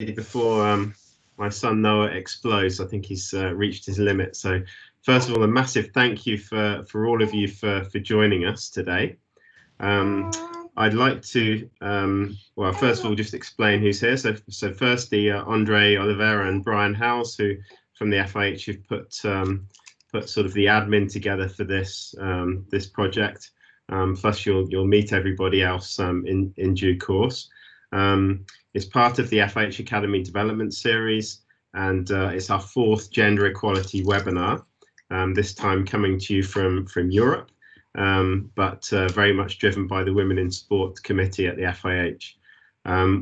Before my son Noah explodes, I think he's reached his limit. So first of all, a massive thank you for all of you for joining us today. I'd like to, well, first of all, just explain who's here. So firstly, Andre Oliveira and Brian Howes, who from the FIH have put sort of the admin together for this this project. Plus, you'll meet everybody else in due course. It's part of the FIH Academy Development Series, and it's our fourth gender equality webinar, this time coming to you from Europe, but very much driven by the Women in Sport Committee at the FIH.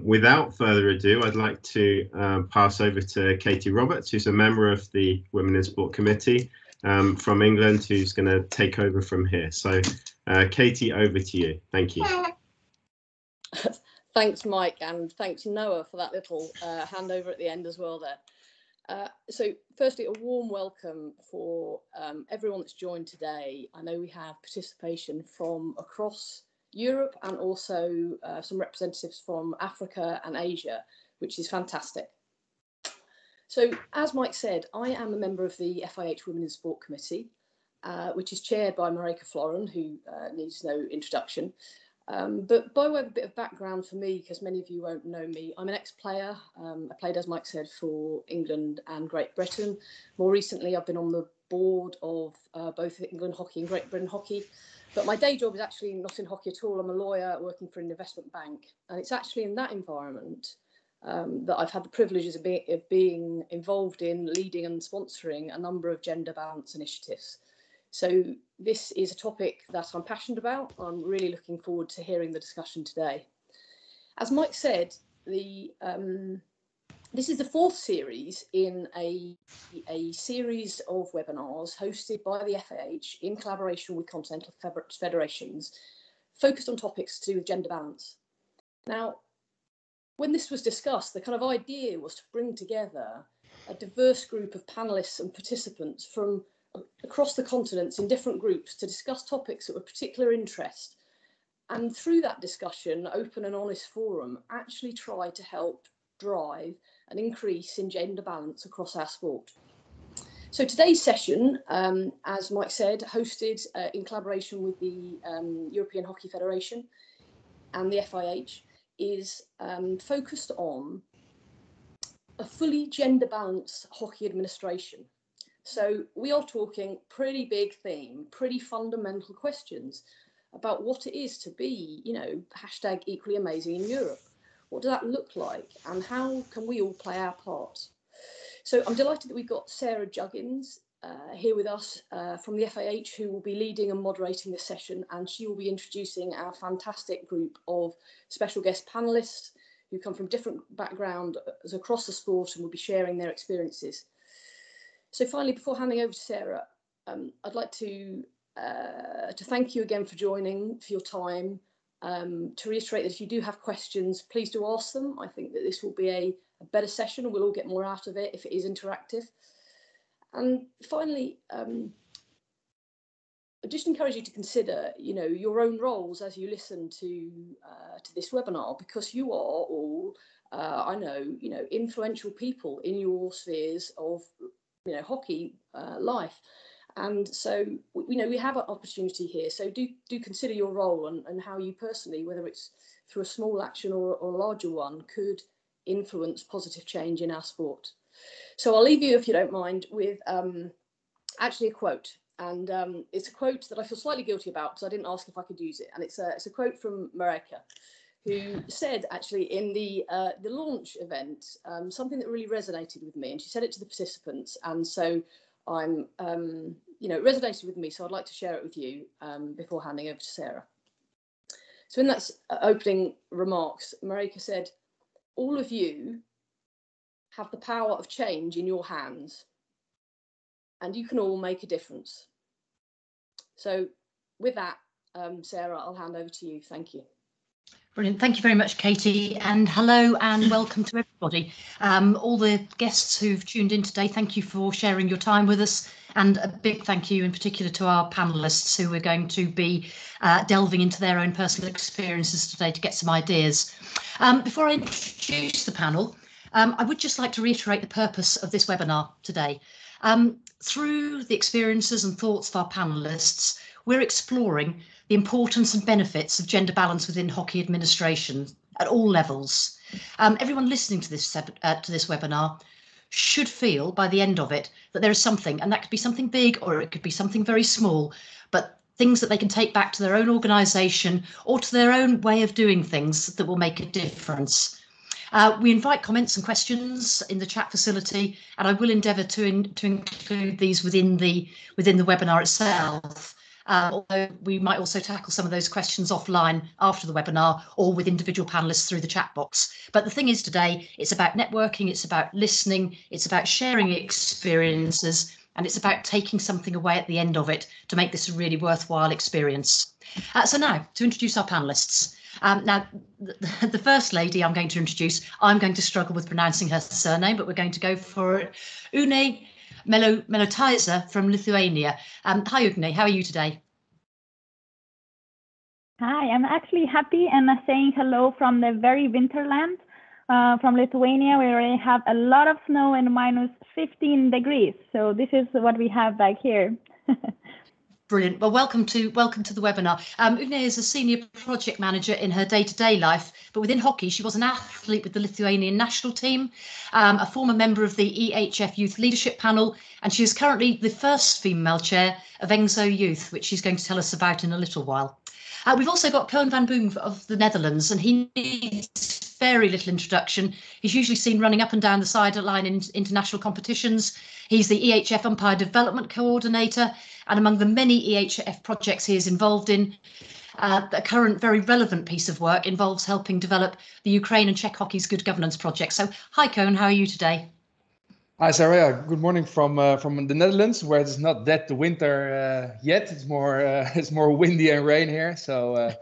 Without further ado, I'd like to pass over to Katie Roberts, who's a member of the Women in Sport Committee from England, who's going to take over from here. So, Katie, over to you. Thank you. Thanks, Mike, and thanks, Noah, for that little handover at the end as well there. So firstly, a warm welcome for everyone that's joined today. I know we have participation from across Europe and also some representatives from Africa and Asia, which is fantastic. So as Mike said, I am a member of the FIH Women in Sport Committee, which is chaired by Marijke Fleuren, who needs no introduction. But by way of a bit of background for me, because many of you won't know me, I'm an ex-player. I played, as Mike said, for England and Great Britain. More recently, I've been on the board of both England Hockey and Great Britain Hockey. But my day job is actually not in hockey at all. I'm a lawyer working for an investment bank. And it's actually in that environment that I've had the privileges of being involved in leading and sponsoring a number of gender balance initiatives. So this is a topic that I'm passionate about. I'm really looking forward to hearing the discussion today. As Mike said, this is the fourth series in a series of webinars hosted by the FIH in collaboration with Continental Federations, focused on topics to do with gender balance. Now, when this was discussed, the kind of idea was to bring together a diverse group of panelists and participants from across the continents in different groups to discuss topics that were of particular interest, and through that discussion, open and honest forum, actually try to help drive an increase in gender balance across our sport. So today's session, as Mike said, hosted in collaboration with the European Hockey Federation and the FIH, is focused on a fully gender balanced hockey administration. So we are talking pretty big theme, pretty fundamental questions about what it is to be, you know, hashtag equally amazing in Europe. What does that look like, and how can we all play our part? So I'm delighted that we've got Sarah Juggins here with us from the FIH, who will be leading and moderating this session, and she will be introducing our fantastic group of special guest panellists who come from different backgrounds across the sport and will be sharing their experiences. So finally, before handing over to Sarah, I'd like to thank you again for joining, for your time. To reiterate that if you do have questions, please do ask them. I think that this will be a better session, and we'll all get more out of it if it is interactive. And finally, I just encourage you to consider, you know, your own roles as you listen to this webinar, because you are all, I know, you know, influential people in your spheres of, you know, hockey life, and so, you know, we have an opportunity here, so do consider your role and how you personally, whether it's through a small action or a larger one, could influence positive change in our sport. So I'll leave you, if you don't mind, with actually a quote, and it's a quote that I feel slightly guilty about because I didn't ask if I could use it, and it's a quote from Marijke, who said actually in the launch event something that really resonated with me, and she said it to the participants, and so I'm you know, it resonated with me, so I'd like to share it with you before handing over to Sarah. So in that opening remarks, Marijke said, "All of you have the power of change in your hands, and you can all make a difference." So with that, Sarah, I'll hand over to you. Thank you. Brilliant. Thank you very much, Katie, and hello and welcome to everybody. All the guests who've tuned in today, thank you for sharing your time with us, and a big thank you in particular to our panellists who are going to be delving into their own personal experiences today to get some ideas. Before I introduce the panel, I would just like to reiterate the purpose of this webinar today. Through the experiences and thoughts of our panelists, we're exploring the importance and benefits of gender balance within hockey administration at all levels. Everyone listening to this webinar should feel by the end of it that there is something, and that could be something big or it could be something very small, but things that they can take back to their own organisation or to their own way of doing things that will make a difference. We invite comments and questions in the chat facility, and I will endeavour to include these within the webinar itself. Although we might also tackle some of those questions offline after the webinar or with individual panelists through the chat box. But the thing is today, it's about networking, it's about listening, it's about sharing experiences, and it's about taking something away at the end of it to make this a really worthwhile experience. So now to introduce our panelists. Now, the first lady I'm going to introduce, I'm going to struggle with pronouncing her surname, but we're going to go for it. Unė Melotaisė from Lithuania. Hi, Unė, how are you today? Hi, I'm actually happy and saying hello from the very winterland from Lithuania. We already have a lot of snow and minus 15 degrees. So this is what we have back here. Brilliant. Well, welcome to the webinar. Unė is a senior project manager in her day-to-day life, but within hockey, she was an athlete with the Lithuanian national team, a former member of the EHF Youth Leadership Panel, and she is currently the first female chair of Engso Youth, which she's going to tell us about in a little while. We've also got Coen van Boom of the Netherlands, and he needs very little introduction. He's usually seen running up and down the sideline in international competitions. He's the EHF umpire development coordinator, and among the many EHF projects he is involved in, the current very relevant piece of work involves helping develop the Ukraine and Czech hockey's good governance project. So, hi Coen, how are you today? Hi Sarah, good morning from the Netherlands, where it's not that the winter yet. It's more windy and rain here. So,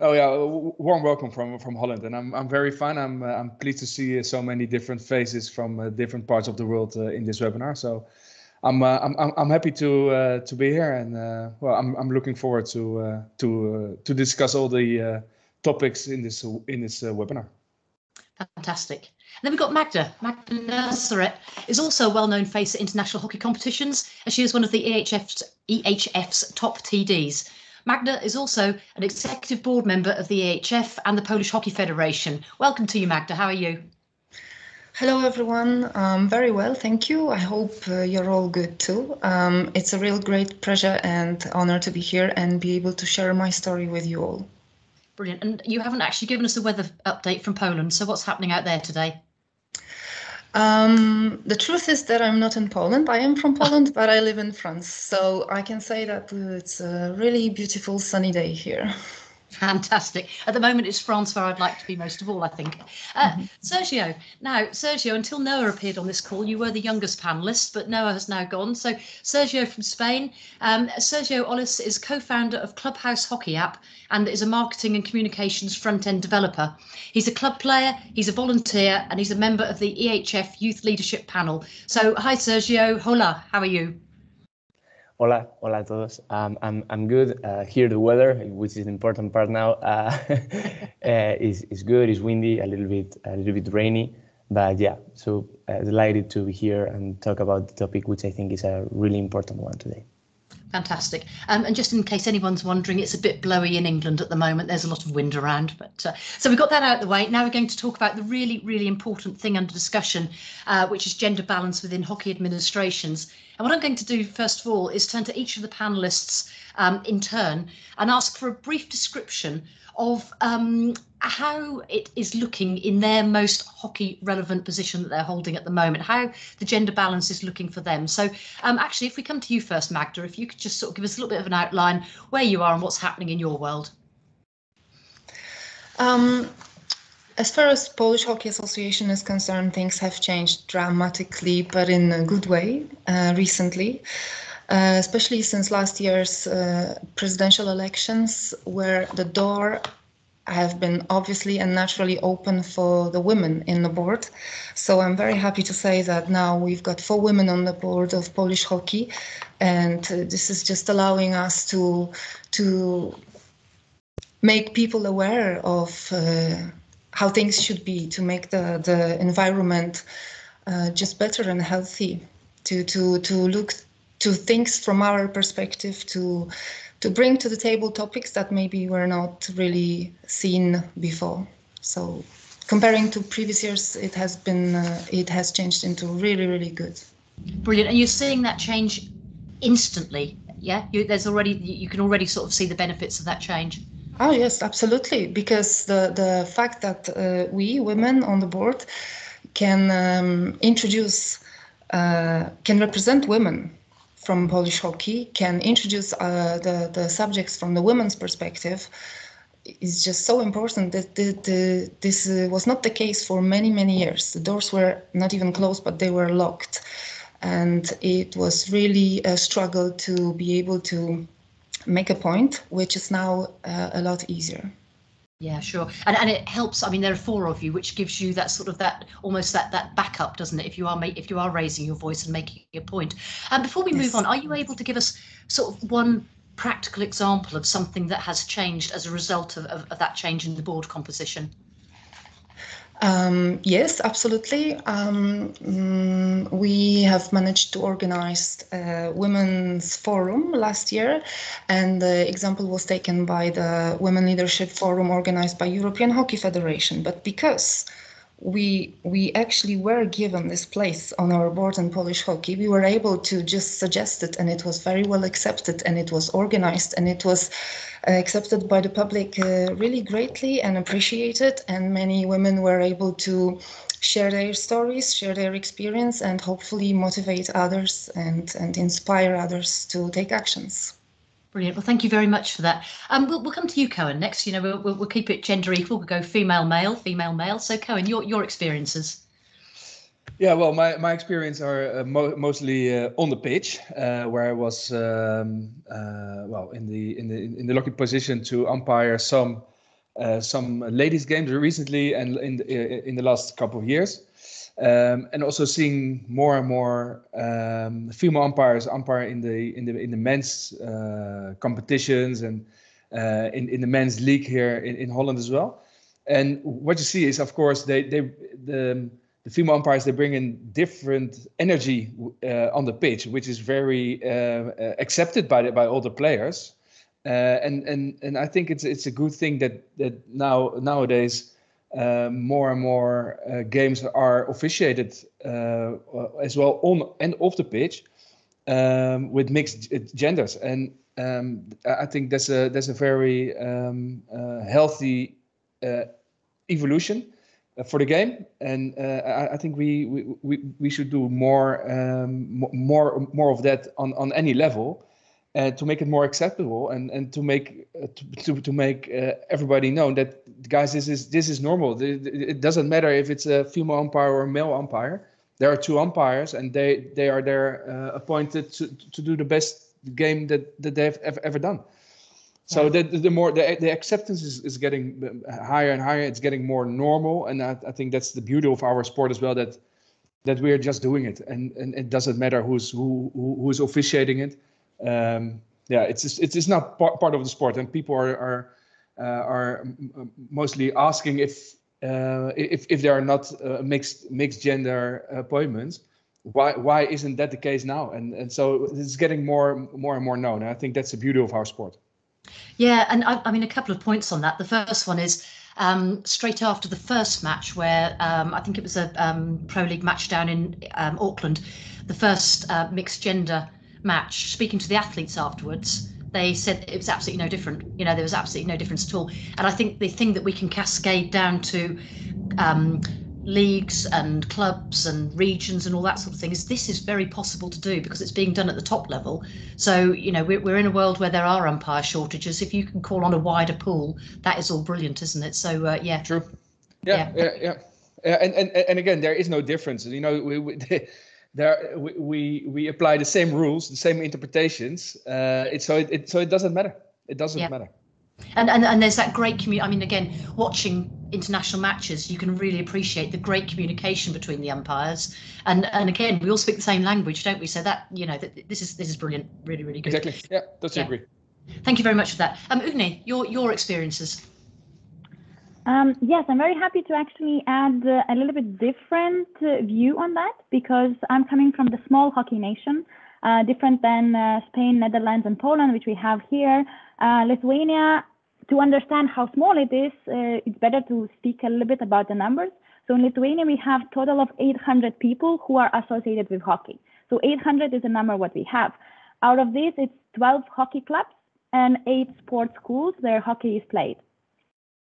oh yeah, warm welcome from Holland, and I'm very fine. I'm pleased to see so many different faces from different parts of the world in this webinar. So, I'm happy to be here, and well, I'm looking forward to discuss all the topics in this webinar. Fantastic. And then we've got Magda. Magda Nazaret is also a well-known face at international hockey competitions, as she is one of the EHF's top TDs. Magda is also an executive board member of the EHF and the Polish Hockey Federation. Welcome to you, Magda. How are you? Hello, everyone. Very well, thank you. I hope you're all good too. It's a real great pleasure and honor to be here and be able to share my story with you all. Brilliant. And you haven't actually given us a weather update from Poland, so what's happening out there today? The truth is that I'm not in Poland. I am from Poland, but I live in France. So I can say that it's a really beautiful sunny day here. Fantastic. At the moment, it's France where I'd like to be most of all, I think. Sergio. Now, Sergio, until Noah appeared on this call, you were the youngest panellist, but Noah has now gone. So Sergio from Spain. Sergio Ollis is co-founder of Clubhouse Hockey App and is a marketing and communications front-end developer. He's a club player, he's a volunteer, and he's a member of the EHF Youth Leadership Panel. So hi, Sergio. Hola, how are you? Hola, hola a todos. I'm good. Here the weather, which is the important part now, is good. It's windy, a little bit rainy, but yeah. So delighted to be here and talk about the topic, which I think is a really important one today. Fantastic. And just in case anyone's wondering, it's a bit blowy in England at the moment. There's a lot of wind around, but so we've got that out of the way. Now we're going to talk about the really, really important thing under discussion, which is gender balance within hockey administrations. And what I'm going to do, first of all, is turn to each of the panellists in turn and ask for a brief description of how it is looking in their most hockey relevant position that they're holding at the moment, how the gender balance is looking for them. So actually, if we come to you first, Magda, if you could just sort of give us a little bit of an outline where you are and what's happening in your world. As far as Polish Hockey Association is concerned, things have changed dramatically, but in a good way recently, especially since last year's presidential elections, where the door have been obviously and naturally open for the women in the board. So I'm very happy to say that now we've got 4 women on the board of Polish hockey, and this is just allowing us to make people aware of how things should be to make the environment just better and healthy, to look to things from our perspective, to bring to the table topics that maybe were not really seen before. So comparing to previous years, it has been it has changed into really, really good. Brilliant. And you're seeing that change instantly, yeah? You can already sort of see the benefits of that change. Oh yes, absolutely. Because the fact that we women on the board can can represent women from Polish hockey, can introduce the subjects from the women's perspective, is just so important. That this was not the case for many, many years. The doors were not even closed, but they were locked, and it was really a struggle to be able to make a point, which is now a lot easier. Yeah, sure. And it helps. I mean, there are four of you, which gives you that sort of that backup, doesn't it? If you are raising your voice and making a point. And before we move on, are you able to give us sort of one practical example of something that has changed as a result of that change in the board composition? Yes, absolutely. We have managed to organize a women's forum last year, and the example was taken by the Women Leadership Forum organized by European Hockey Federation. But because we actually were given this place on our board in Polish hockey, we were able to just suggest it, and it was very well accepted, and it was organized, and it was accepted by the public really greatly and appreciated, and many women were able to share their stories, share their experience, and hopefully motivate others and inspire others to take actions. Brilliant. Well, thank you very much for that. We'll come to you, Coen, next. You know, we'll keep it gender equal. We'll go female, male, female, male. So, Coen, your experiences. Yeah, well, my experience are mostly on the pitch, where I was in the lucky position to umpire some ladies' games recently and in the last couple of years. And also seeing more and more female umpires umpire in the men's competitions and in the men's league here in Holland as well. And what you see is, of course, the female umpires, they bring in different energy on the pitch, which is very accepted by all the players. And I think it's a good thing that nowadays. More and more games are officiated as well on and off the pitch with mixed genders, and I think that's a very healthy evolution for the game, and I think we should do more of that on any level. To make it more acceptable and to make everybody know that, guys, this is normal. It doesn't matter if it's a female umpire or a male umpire. There are two umpires, and they are there appointed to do the best game that they've ever done. So yeah. the acceptance is getting higher and higher. It's getting more normal, and I think that's the beauty of our sport as well. That we are just doing it, and it doesn't matter who's officiating it. It's not part of the sport, and people are mostly asking if there are not mixed gender appointments, why isn't that the case now? And so it's getting more and more known, and I think that's the beauty of our sport. Yeah, and I mean, a couple of points on that. The first one is straight after the first match, where I think it was a Pro League match down in Auckland, the first mixed gender match, speaking to the athletes afterwards, they said it was absolutely no different. You know, there was absolutely no difference at all. And I think the thing that we can cascade down to leagues and clubs and regions and all that sort of thing is this is very possible to do because it's being done at the top level. So, you know, we're in a world where there are umpire shortages. If you can call on a wider pool, that is all brilliant, isn't it? So, yeah. True. Yeah. And again, there is no difference. You know, we apply the same rules, the same interpretations. It doesn't matter. It doesn't matter. And there's that great community. I mean, again, watching international matches, you can really appreciate the great communication between the umpires. And again, we all speak the same language, don't we? So that, you know, this is brilliant. Really, really good. Exactly. Yeah, totally agree. Thank you very much for that. Unė, your experiences. Yes, I'm very happy to actually add a little bit different view on that, because I'm coming from the small hockey nation, different than Spain, Netherlands and Poland, which we have here. Lithuania, to understand how small it is, it's better to speak a little bit about the numbers. So in Lithuania, we have a total of 800 people who are associated with hockey. So 800 is the number what we have. Out of this, it's 12 hockey clubs and 8 sports schools where hockey is played.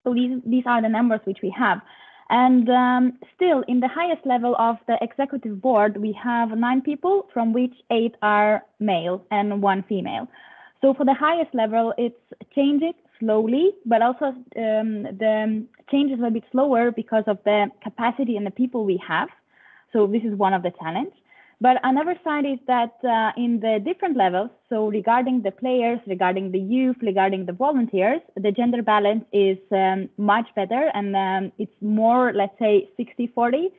So these are the numbers which we have. And still, in the highest level of the executive board, we have 9 people, from which 8 are male and 1 female. So for the highest level, it's changing slowly, but also the change is a bit slower because of the capacity and the people we have. So this is one of the challenges. But another side is that in the different levels, so regarding the players, regarding the youth, regarding the volunteers, the gender balance is much better, and it's more, let's say, 60-40,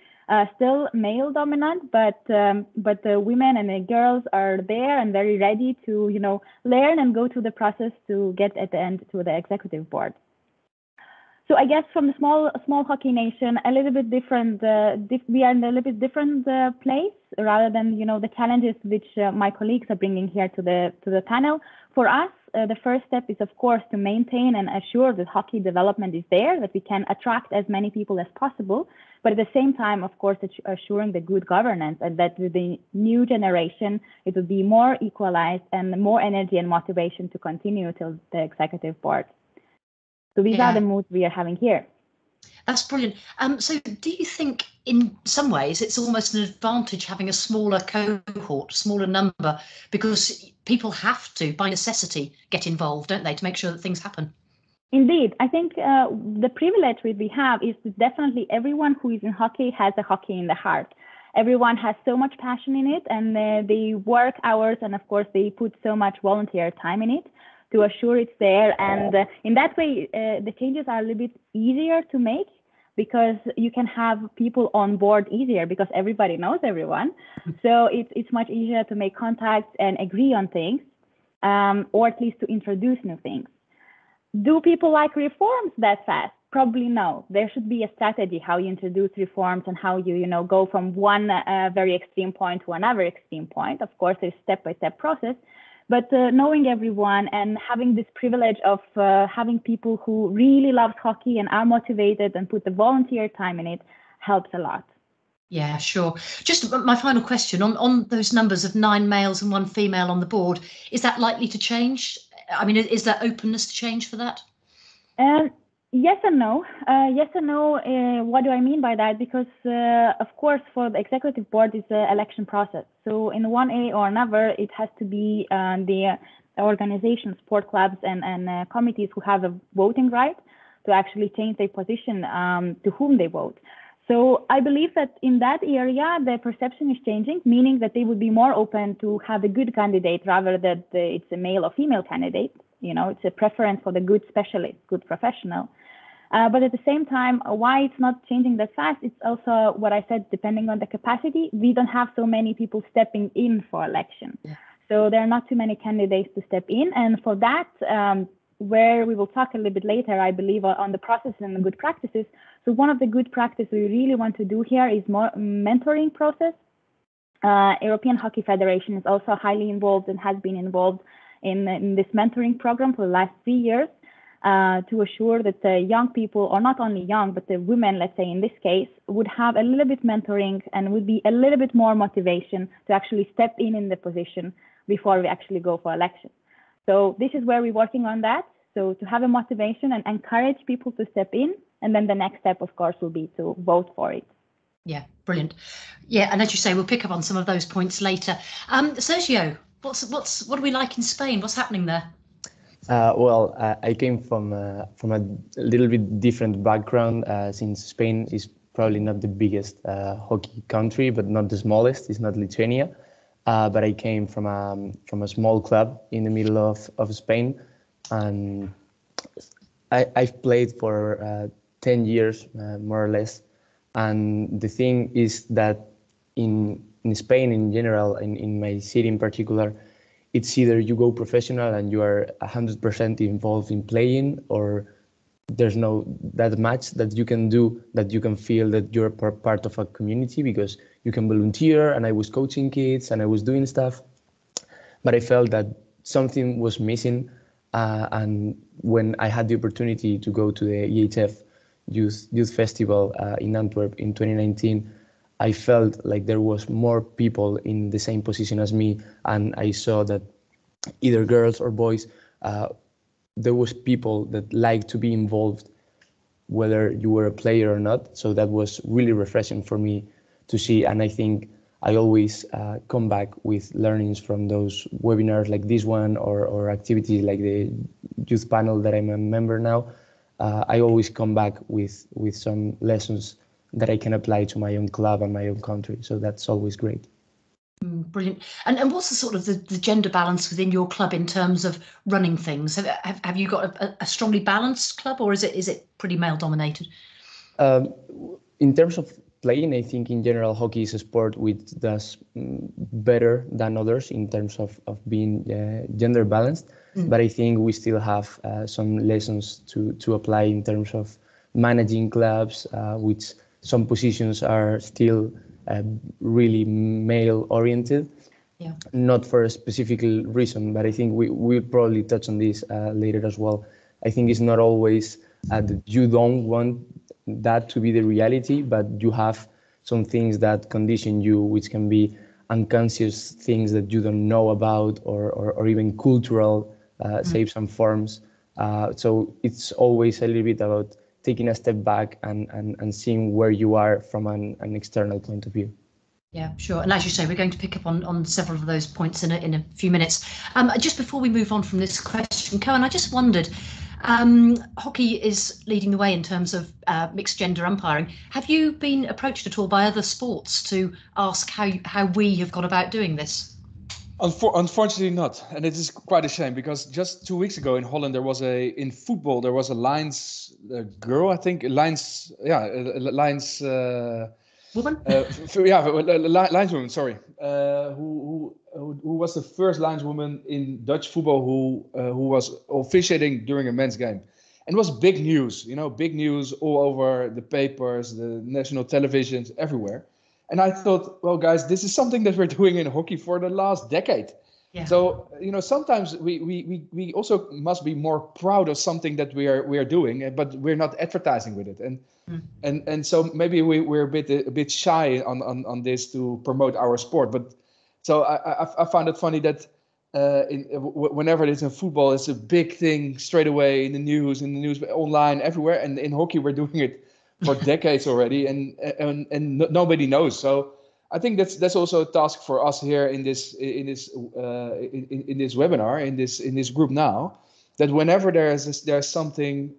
still male dominant, but the women and the girls are there and very ready to, you know, learn and go through the process to get at the end to the executive board. So I guess from the small hockey nation, a little bit different. We are in a little bit different place rather than, you know, the challenges which my colleagues are bringing here to the panel. For us, the first step is of course to maintain and assure that hockey development is there, that we can attract as many people as possible. But at the same time, of course, assuring the good governance, and that with the new generation, it will be more equalized and more energy and motivation to continue till the executive board. So these are the moods we are having here. That's brilliant. So do you think in some ways it's almost an advantage having a smaller cohort, smaller number, because people have to, by necessity, get involved, don't they, to make sure that things happen? Indeed. I think the privilege we have is that definitely everyone who is in hockey has a hockey in the heart. Everyone has so much passion in it, and they work hours, and of course they put so much volunteer time in it to assure it's there. And in that way, the changes are a little bit easier to make, because you can have people on board easier, because everybody knows everyone. So it's much easier to make contacts and agree on things, or at least to introduce new things. Do people like reforms that fast? Probably no. There should be a strategy how you introduce reforms and how you know, go from one very extreme point to another extreme point. Of course, there's step-by-step process. But knowing everyone and having this privilege of having people who really love hockey and are motivated and put the volunteer time in it helps a lot. Yeah, sure. Just my final question on those numbers of 9 males and 1 female on the board, is that likely to change? I mean, is there openness to change for that? Yes and no. What do I mean by that? Because, of course, for the executive board, it's an election process. So in one way or another, it has to be the organizations, sport clubs and committees who have a voting right to actually change their position to whom they vote. So I believe that in that area, the perception is changing, meaning that they would be more open to have a good candidate rather than it's a male or female candidate. You know, it's a preference for the good specialist, good professional. But at the same time, why it's not changing that fast, it's also what I said, depending on the capacity, we don't have so many people stepping in for election. Yeah. So there are not too many candidates to step in. And for that, where we will talk a little bit later, I believe, on the process and the good practices. So one of the good practices we really want to do here is more mentoring process. European Hockey Federation is also highly involved and has been involved in this mentoring program for the last 3 years to assure that the young people, or not only young, but the women, let's say in this case, would have a little bit mentoring and would be a little bit more motivation to actually step in the position before we actually go for election. So this is where we're working on that. So to have a motivation and encourage people to step in, and then the next step, of course, will be to vote for it. Yeah, brilliant. Yeah, and as you say, we'll pick up on some of those points later. Sergio, what are we like in Spain? What's happening there? Well, I came from a little bit different background, since Spain is probably not the biggest hockey country, but not the smallest. It's not Lithuania, but I came from a small club in the middle of Spain, and I've played for 10 years, more or less. And the thing is that in Spain in general, in my city in particular, it's either you go professional and you are 100% involved in playing, or there's no that much that you can do, that you can feel that you're part of a community, because you can volunteer, and I was coaching kids and I was doing stuff, but I felt that something was missing. And when I had the opportunity to go to the EHF Youth Festival in Antwerp in 2019, I felt like there was more people in the same position as me, and I saw that either girls or boys, there was people that liked to be involved, whether you were a player or not. So that was really refreshing for me to see. And I think I always come back with learnings from those webinars like this one, or activities like the youth panel that I'm a member now. I always come back with some lessons that I can apply to my own club and my own country. So that's always great. Brilliant. And what's the sort of the gender balance within your club in terms of running things? Have you got a strongly balanced club, or is it pretty male dominated? In terms of playing, I think in general hockey is a sport which does better than others in terms of being gender balanced. But I think we still have some lessons to apply in terms of managing clubs, which some positions are still really male oriented, not for a specific reason, but I think we'll probably touch on this later as well. I think it's not always that you don't want that to be the reality, but you have some things that condition you, which can be unconscious things that you don't know about, or even cultural, save some forms. So it's always a little bit about taking a step back and seeing where you are from an external point of view. Yeah, sure. And as you say, we're going to pick up on several of those points in a few minutes. Just before we move on from this question, Coen, I just wondered, hockey is leading the way in terms of mixed gender umpiring. Have you been approached at all by other sports to ask how we have gone about doing this? Unfortunately not, and it is quite a shame, because just 2 weeks ago in Holland in football there was a Lions girl, I think, Lions, yeah, Lions woman, yeah, Lions woman, sorry, who was the first Lions woman in Dutch football who was officiating during a men's game, and it was big news, all over the papers, the national televisions, everywhere. And I thought, well, guys, this is something that we're doing in hockey for the last decade. Yeah. So, sometimes we also must be more proud of something that we are doing, but we're not advertising with it. And and so maybe we're a bit shy on this to promote our sport. But so I found it funny that whenever it is in football, it's a big thing straight away in the news, online, everywhere. And in hockey, we're doing it for decades already, and nobody knows. So I think that's also a task for us here in this webinar, in this group now, that whenever there's something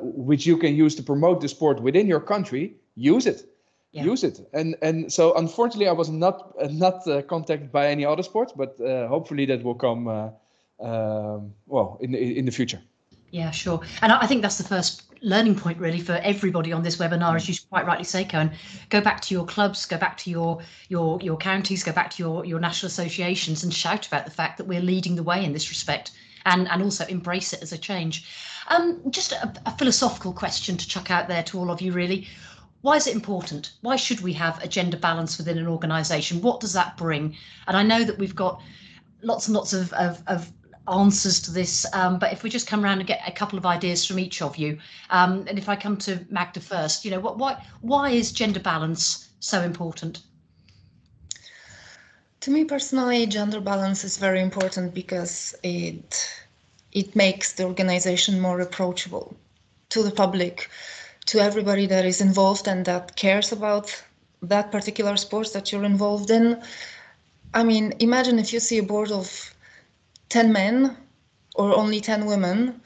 which you can use to promote the sport within your country, use it. And so unfortunately, I was not contacted by any other sports, but hopefully that will come in the future. Yeah, sure. And I think that's the first learning point really for everybody on this webinar, as you quite rightly say, Coen. Go back to your clubs, go back to your counties, go back to your national associations and shout about the fact that we're leading the way in this respect, and also embrace it as a change. Just a philosophical question to chuck out there to all of you really. Why is it important? Why should we have a gender balance within an organisation? What does that bring? And I know that we've got lots and lots of answers to this, but if we just come around and get a couple of ideas from each of you, and if I come to Magda first, why is gender balance so important? To me personally, gender balance is very important because it makes the organization more approachable to the public, to everybody that is involved and that cares about that particular sport that you're involved in. I mean, imagine if you see a board of 10 men or only 10 women,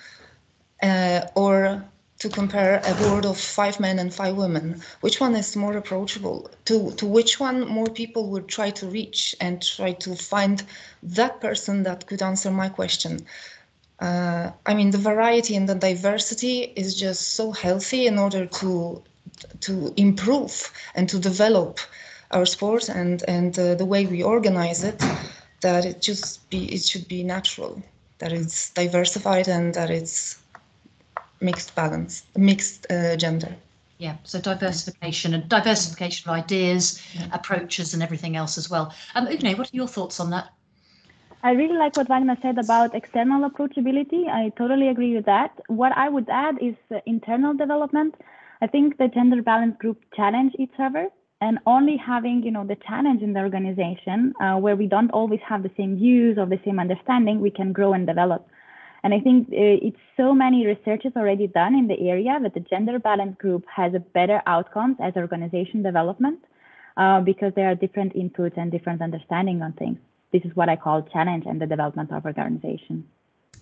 or to compare a board of 5 men and 5 women, which one is more approachable? To which one more people would try to reach and try to find that person that could answer my question? The variety and the diversity is just so healthy in order to improve and to develop our sport and the way we organize it, that it should be natural, that it's diversified and that it's mixed balance, mixed gender. Yeah, so diversification and diversification of ideas, approaches and everything else as well. Unė, what are your thoughts on that? I really like what Wagner said about external approachability. I totally agree with that. What I would add is internal development. I think the gender balance group challenge each other, and only having, you know, the challenge in the organization where we don't always have the same views or the same understanding, we can grow and develop. And I think it's so many researches already done in the area that the gender balance group has a better outcomes as organization development because there are different inputs and different understanding on things. This is what I call challenge and the development of organization.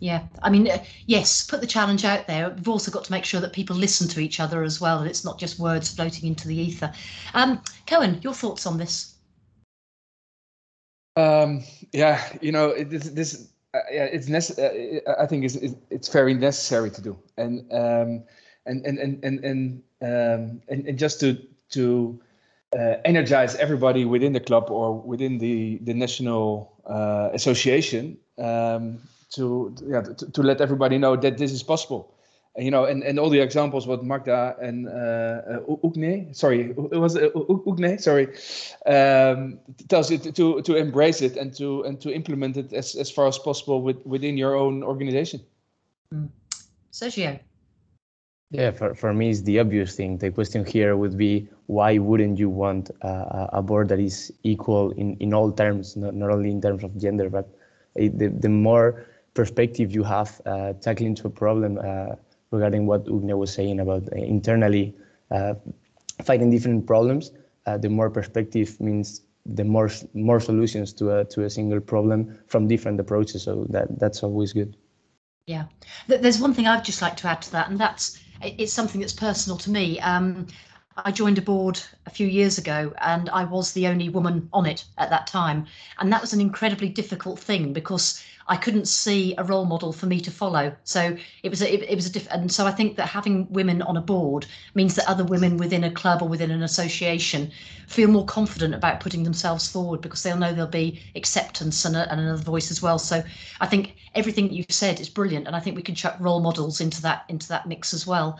Yeah, I mean, yes, put the challenge out there. We've also got to make sure that people listen to each other as well, and it's not just words floating into the ether. Coen, your thoughts on this? Yeah, you know, I think it's very necessary to do, and just to energize everybody within the club or within the national association. To let everybody know that this is possible, and, you know, and all the examples what Magda and Unė tells you to embrace it and to implement it as far as possible within your own organization. Sergio. Yeah, for me, it's the obvious thing. The question here would be, why wouldn't you want a board that is equal in all terms, not only in terms of gender, but the more perspective you have tackling to a problem regarding what Unė was saying about internally fighting different problems, the more perspective means the more solutions to a single problem from different approaches. So that's always good. Yeah, there's one thing I'd just like to add to that, and it's something that's personal to me. I joined a board a few years ago, and I was the only woman on it at that time. And that was an incredibly difficult thing because I couldn't see a role model for me to follow. So and so I think that having women on a board means that other women within a club or within an association feel more confident about putting themselves forward because they'll know there'll be acceptance and another voice as well. So I think everything you said is brilliant, and I think we can chuck role models into that mix as well.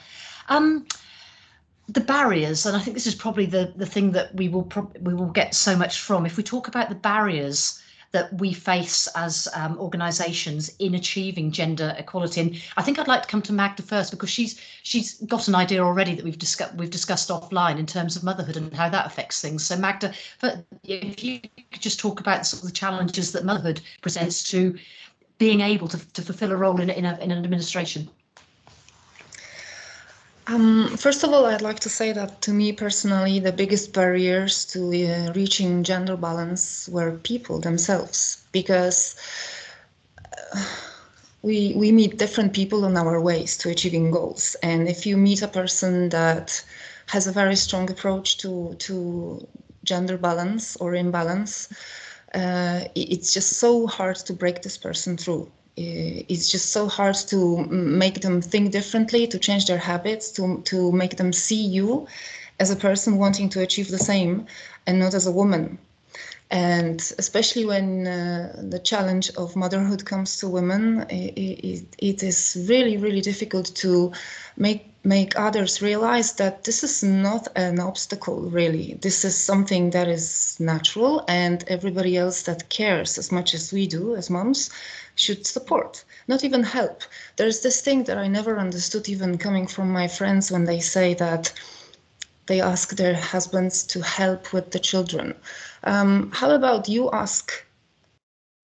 The barriers, and I think this is probably the thing that we will get so much from. If we talk about the barriers that we face as organisations in achieving gender equality, and I think I'd like to come to Magda first because she's got an idea already that we've discussed offline in terms of motherhood and how that affects things. So Magda, if you could just talk about sort of the challenges that motherhood presents to being able to fulfil a role in an administration. First of all, I'd like to say that to me personally, the biggest barriers to reaching gender balance were people themselves, because we meet different people on our ways to achieving goals. And if you meet a person that has a very strong approach to gender balance or imbalance, it's just so hard to break this person through. It's just so hard to make them think differently, to change their habits, to make them see you as a person wanting to achieve the same and not as a woman. And especially when the challenge of motherhood comes to women, it is really, really difficult to make others realize that this is not an obstacle, really. This is something that is natural, and everybody else that cares as much as we do as moms should support, not even help. There's this thing that I never understood, even coming from my friends, when they say that they ask their husbands to help with the children. How about you ask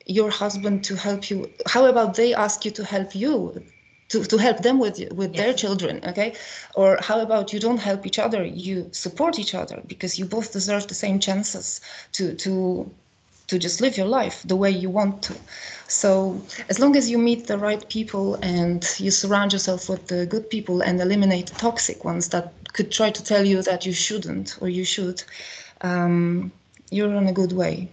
your husband to help you? How about they ask you to help you? To help them with their children, okay? Or how about you don't help each other, you support each other, because you both deserve the same chances to just live your life the way you want to. So as long as you meet the right people and you surround yourself with the good people and eliminate the toxic ones that could try to tell you that you shouldn't or you should, you're on a good way.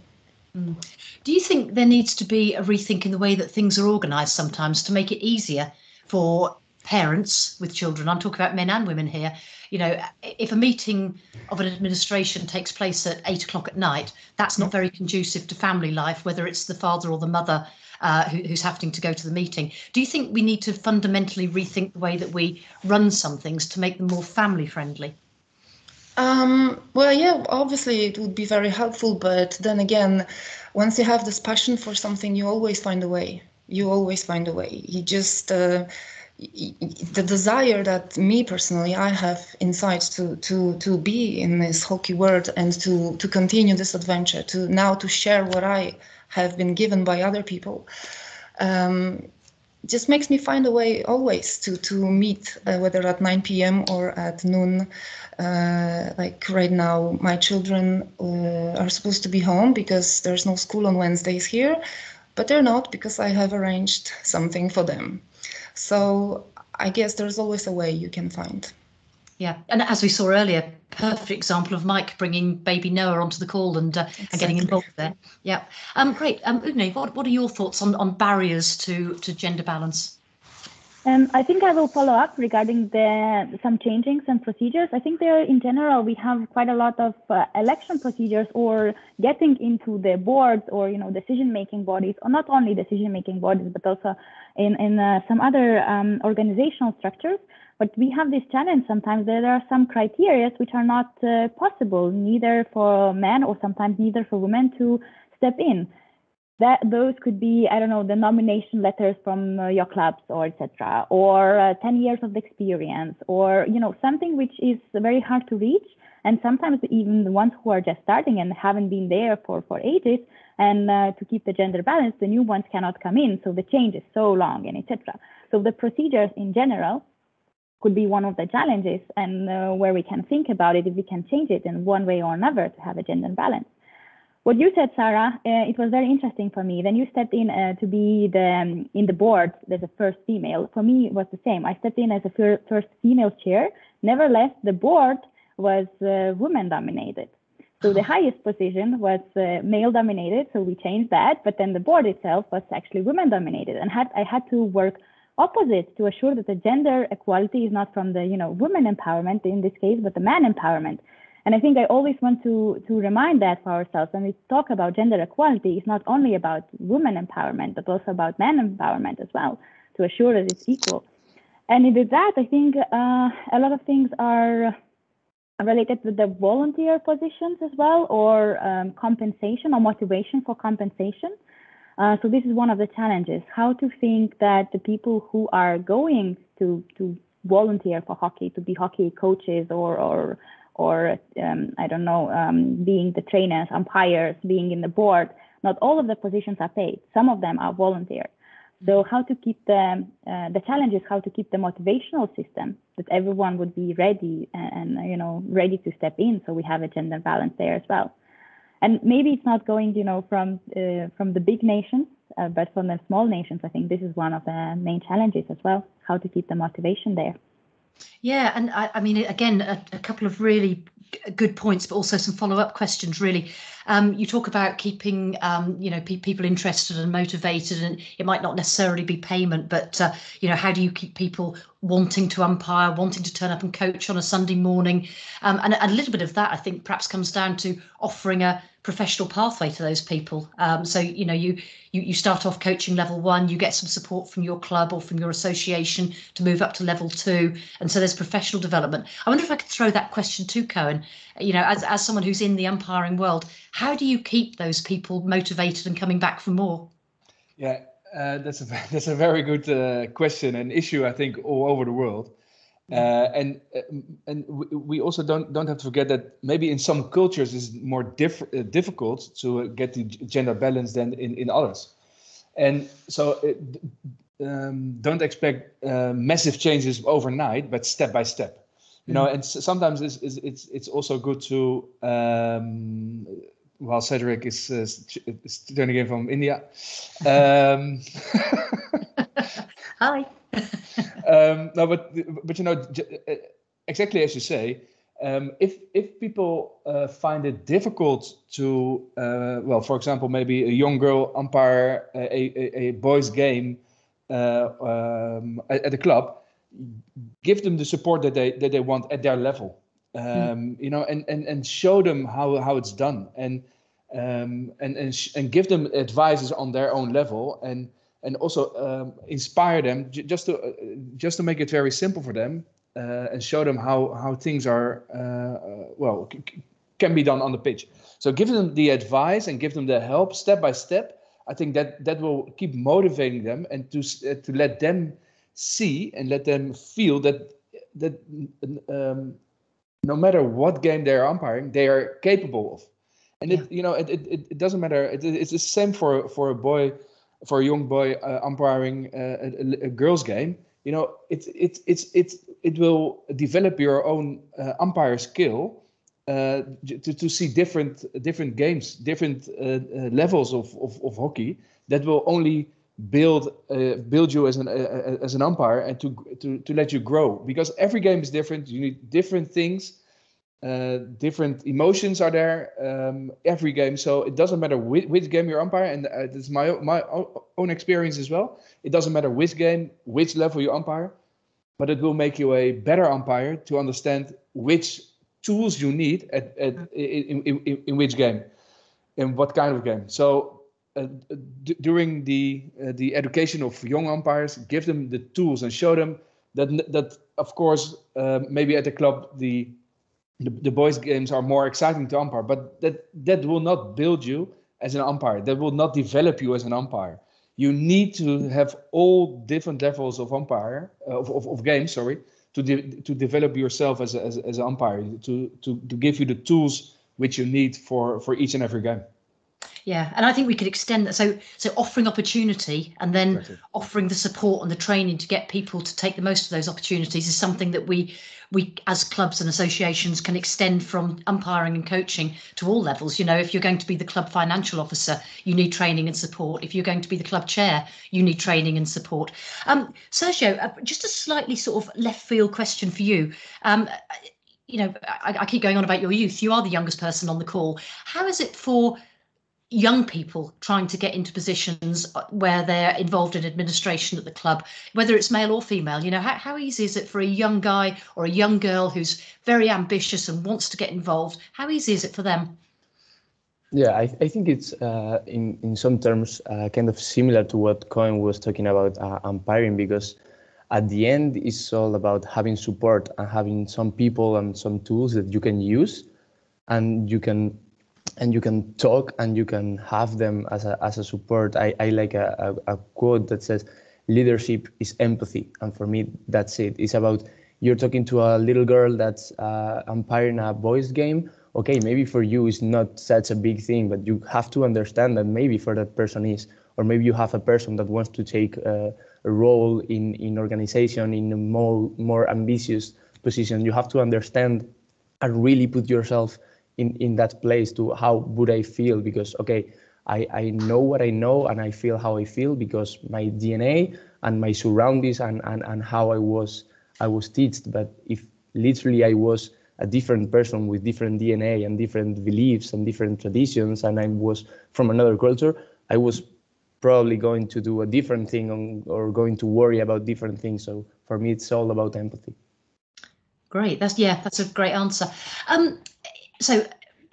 Do you think there needs to be a rethink in the way that things are organised sometimes to make it easier for parents with children? I'm talking about men and women here. You know, if a meeting of an administration takes place at 8 o'clock at night, that's not very conducive to family life, whether it's the father or the mother who's having to go to the meeting. Do you think we need to fundamentally rethink the way that we run some things to make them more family friendly? Well, yeah, obviously it would be very helpful, but then again, once you have this passion for something, you always find a way. You always find a way. You just, the desire that me personally, I have inside to be in this hockey world and to continue this adventure, to now to share what I have been given by other people. Just makes me find a way always to meet, whether at 9 p.m. or at noon. Like right now, my children are supposed to be home because there's no school on Wednesdays here, but they're not because I have arranged something for them. So I guess there's always a way you can find. Yeah, and as we saw earlier, perfect example of Mike bringing baby Noah onto the call and getting involved there. Yeah, great. Unė, what are your thoughts on barriers to gender balance? I think I will follow up regarding some changing some procedures. I think there in general we have quite a lot of election procedures or getting into the boards or decision-making bodies, or not only decision-making bodies but also in some other organizational structures. But we have this challenge sometimes that there are some criteria which are not possible, neither for men or sometimes neither for women to step in. That those could be, I don't know, the nomination letters from your clubs or etc. or 10 years of experience or, something which is very hard to reach. And sometimes even the ones who are just starting and haven't been there for ages, and to keep the gender balance, the new ones cannot come in. So the change is so long and etc. So the procedures in general could be one of the challenges, and where we can think about it if we can change it in one way or another to have a gender balance. What you said, Sarah, it was very interesting for me. Then you stepped in to be in the board as the first female. For me, it was the same. I stepped in as the first female chair. Nevertheless, the board was women-dominated. So the highest position was male-dominated, so we changed that. But then the board itself was actually women-dominated, and I had to work opposite to assure that the gender equality is not from the women empowerment in this case, but the man empowerment. And I think I always want to remind that for ourselves when we talk about gender equality, it's not only about women empowerment, but also about men empowerment as well, to assure that it's equal. And in that, I think a lot of things are related to the volunteer positions as well, or compensation or motivation for compensation. So this is one of the challenges, how to think that the people who are going to volunteer for hockey, to be hockey coaches or I don't know, being the trainers, umpires, being in the board, not all of the positions are paid. Some of them are volunteer. So how to keep the challenge is how to keep the motivational system that everyone would be ready and ready to step in. So we have a gender balance there as well. And maybe it's not going, from the big nations, but from the small nations. I think this is one of the main challenges as well, how to keep the motivation there. Yeah, and I mean, again, a couple of really good points, but also some follow-up questions, really. You talk about keeping, people interested and motivated, and it might not necessarily be payment, but, how do you keep people wanting to umpire, wanting to turn up and coach on a Sunday morning? And a little bit of that, I think, perhaps comes down to offering a professional pathway to those people. So, you start off coaching level one, you get some support from your club or from your association to move up to level two. And so there's professional development. I wonder if I could throw that question to Coen, as someone who's in the umpiring world, how do you keep those people motivated and coming back for more? Yeah, that's a very good question and issue, I think, all over the world. And we also don't have to forget that maybe in some cultures it's more difficult to get the gender balance than in others. And so don't expect massive changes overnight, but step by step. And sometimes it's also good to while Cedric is turning in from India. Hi. No, but exactly as you say, if people find it difficult to, for example, maybe a young girl umpire a boys' game at the club, give them the support that they want at their level, and show them how it's done. And and give them advices on their own level, and also inspire them, just to make it very simple for them, and show them how things are can be done on the pitch. So give them the advice and give them the help step by step. I think that will keep motivating them, and to let them see and let them feel that no matter what game they are umpiring, they are capable of. And it doesn't matter. It's the same for a boy, for a young boy umpiring a girls' game. You know, it will develop your own umpire skill. To see different games, different levels of hockey, that will only build you as an umpire, and to let you grow, because every game is different. You need different things, different emotions are there every game. So it doesn't matter which game you're umpire, and it's my own experience as well. It doesn't matter which game, which level you umpire, but it will make you a better umpire to understand which tools you need in which game, and what kind of game. So during the education of young umpires, give them the tools and show them that of course maybe at the club the boys' games are more exciting to umpire, but that will not build you as an umpire. That will not develop you as an umpire. You need to have all different levels of umpire of games. Sorry. To develop yourself as an umpire, to give you the tools which you need for each and every game. Yeah, and I think we could extend that. So offering opportunity, and then exactly. Offering the support and the training to get people to take the most of those opportunities is something that we as clubs and associations can extend from umpiring and coaching to all levels. You know, if you're going to be the club financial officer, you need training and support. If you're going to be the club chair, you need training and support. Sergio, just a slightly sort of left field question for you. You know, I keep going on about your youth. You are the youngest person on the call. How is it for young people trying to get into positions where they're involved in administration at the club, whether it's male or female? You know, how easy is it for a young guy or a young girl who's very ambitious and wants to get involved? How easy is it for them? Yeah, I think it's in some terms kind of similar to what Coen was talking about umpiring, because at the end it's all about having support and having some people and some tools that you can use, and you can talk, and you can have them as a support. I like a quote that says, leadership is empathy. And for me, that's it. It's about, you're talking to a little girl that's umpiring a boys' game. Okay, maybe for you it's not such a big thing, but you have to understand that maybe for that person is, or maybe you have a person that wants to take a role in organization, in a more ambitious position. You have to understand and really put yourself in that place to how would I feel, because okay, I know what I know and I feel how I feel because my DNA and my surroundings and how I was taught. But if literally I was a different person with different DNA and different beliefs and different traditions, and I was from another culture, I was probably going to do a different thing or going to worry about different things. So for me, it's all about empathy. Great, that's a great answer. So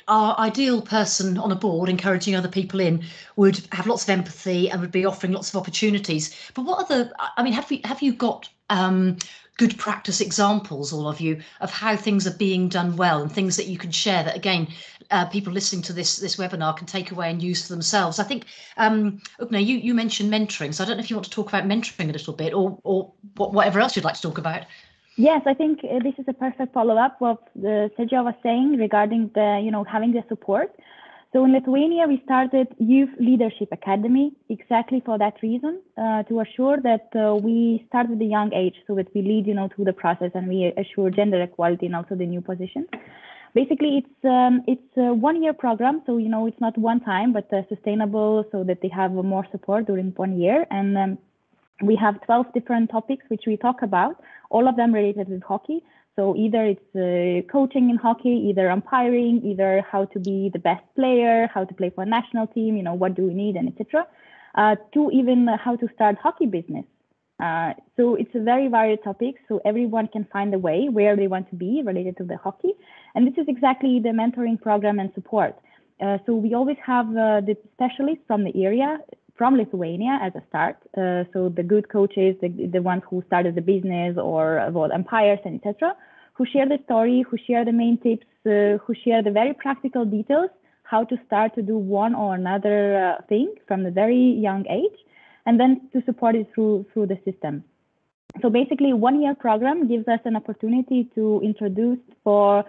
our ideal person on a board encouraging other people in would have lots of empathy and would be offering lots of opportunities. But what other, I mean, have you got good practice examples, all of you, of how things are being done well, and things that you can share that, again, people listening to this webinar can take away and use for themselves? I think, Unė, you mentioned mentoring, so I don't know if you want to talk about mentoring a little bit, or whatever else you'd like to talk about. Yes, I think this is a perfect follow-up what Sergio was saying regarding the, you know, having the support. So in Lithuania, we started Youth Leadership Academy exactly for that reason, to assure that we start at a young age, so that we lead, you know, through the process, and we assure gender equality and also the new positions. Basically, it's a one-year program, so, you know, it's not one time, but sustainable, so that they have more support during 1 year. And we have 12 different topics which we talk about, all of them related with hockey. So either it's coaching in hockey, either umpiring, either how to be the best player, how to play for a national team, you know, what do we need, and etc. To even how to start hockey business. So it's a very varied topic, so everyone can find a way where they want to be related to the hockey. And this is exactly the mentoring program and support. So we always have the specialists from the area, from Lithuania as a start. So the good coaches, the ones who started the business or umpires and etc., who share the story, who share the main tips, who share the very practical details, how to start to do one or another thing from a very young age, and then to support it through the system. So basically, one-year program gives us an opportunity to introduce for